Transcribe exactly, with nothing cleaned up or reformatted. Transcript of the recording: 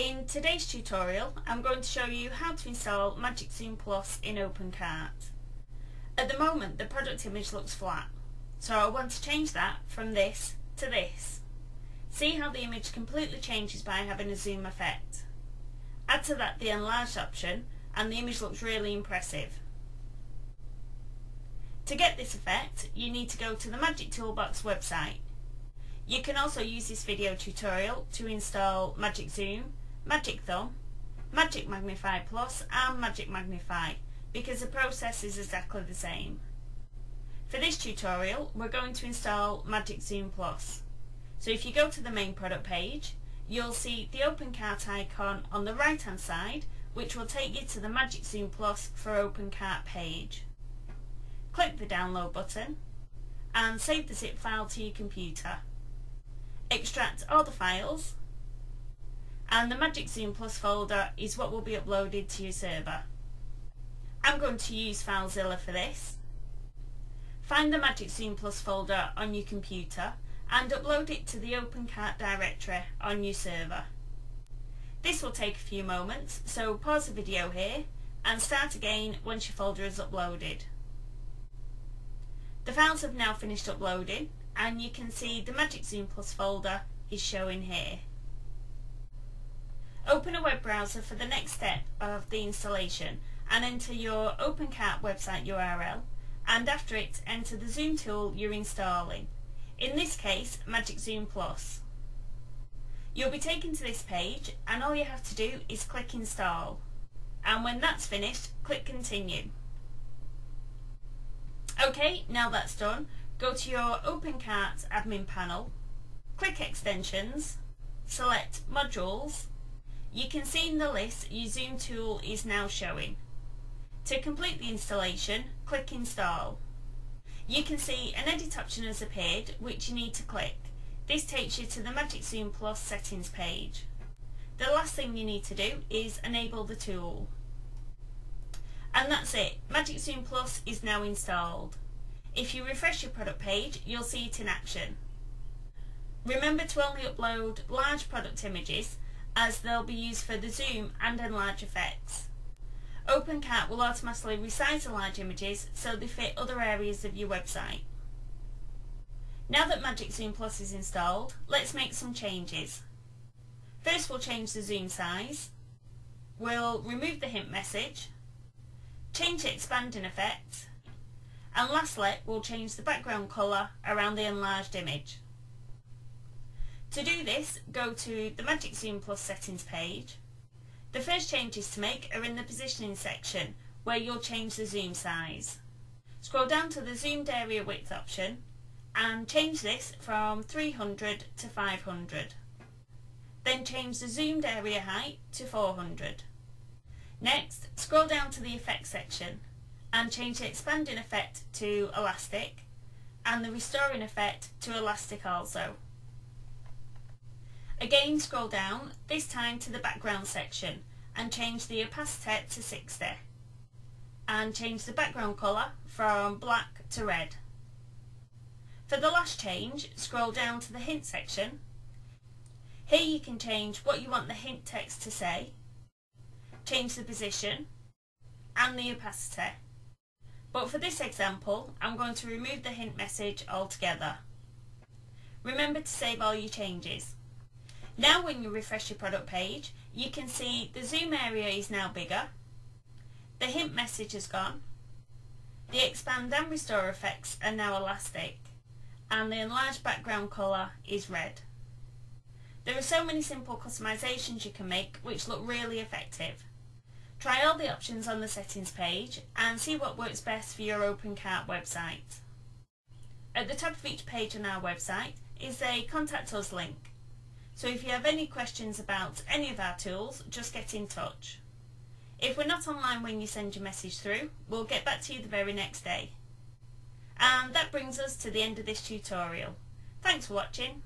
In today's tutorial, I'm going to show you how to install Magic Zoom Plus in OpenCart. At the moment, the product image looks flat, so I want to change that from this to this. See how the image completely changes by having a zoom effect. Add to that the enlarged option, and the image looks really impressive. To get this effect, you need to go to the Magic Toolbox website. You can also use this video tutorial to install Magic Zoom, Magic Thumb, Magic Magnify Plus and Magic Magnify, because the process is exactly the same. For this tutorial, we're going to install Magic Zoom Plus. So if you go to the main product page, you'll see the OpenCart icon on the right hand side, which will take you to the Magic Zoom Plus for OpenCart page. Click the download button and save the zip file to your computer. Extract all the files, and the Magic Zoom Plus folder is what will be uploaded to your server. I'm going to use FileZilla for this. Find the Magic Zoom Plus folder on your computer and upload it to the OpenCart directory on your server. This will take a few moments, so pause the video here and start again once your folder is uploaded. The files have now finished uploading, and you can see the Magic Zoom Plus folder is showing here. Open a web browser for the next step of the installation and enter your OpenCart website U R L, and after it enter the Zoom tool you're installing, in this case Magic Zoom Plus. You'll be taken to this page and all you have to do is click install, and when that's finished click continue. Okay, now that's done, go to your OpenCart admin panel, click extensions, select modules. You can see in the list your Zoom tool is now showing. To complete the installation, click install. You can see an edit option has appeared which you need to click. This takes you to the Magic Zoom Plus settings page. The last thing you need to do is enable the tool. And that's it, Magic Zoom Plus is now installed. If you refresh your product page, you'll see it in action. Remember to only upload large product images, as they'll be used for the zoom and enlarge effects. OpenCart will automatically resize the large images so they fit other areas of your website. Now that Magic Zoom Plus is installed, let's make some changes. First, we'll change the zoom size. We'll remove the hint message. Change the expanding effect. And lastly, we'll change the background colour around the enlarged image. To do this, go to the Magic Zoom Plus settings page. The first changes to make are in the positioning section, where you'll change the zoom size. Scroll down to the zoomed area width option and change this from three hundred to five hundred. Then change the zoomed area height to four hundred. Next, scroll down to the effects section and change the expanding effect to elastic and the restoring effect to elastic also. Again, scroll down, this time to the background section, and change the opacity to sixty and change the background colour from black to red. For the last change, scroll down to the hint section. Here you can change what you want the hint text to say, change the position and the opacity. But for this example, I'm going to remove the hint message altogether. Remember to save all your changes. Now when you refresh your product page, you can see the zoom area is now bigger, the hint message has gone, the expand and restore effects are now elastic, and the enlarged background colour is red. There are so many simple customizations you can make which look really effective. Try all the options on the settings page and see what works best for your OpenCart website. At the top of each page on our website is a Contact Us link, so if you have any questions about any of our tools, just get in touch. If we're not online when you send your message through, we'll get back to you the very next day. And that brings us to the end of this tutorial. Thanks for watching.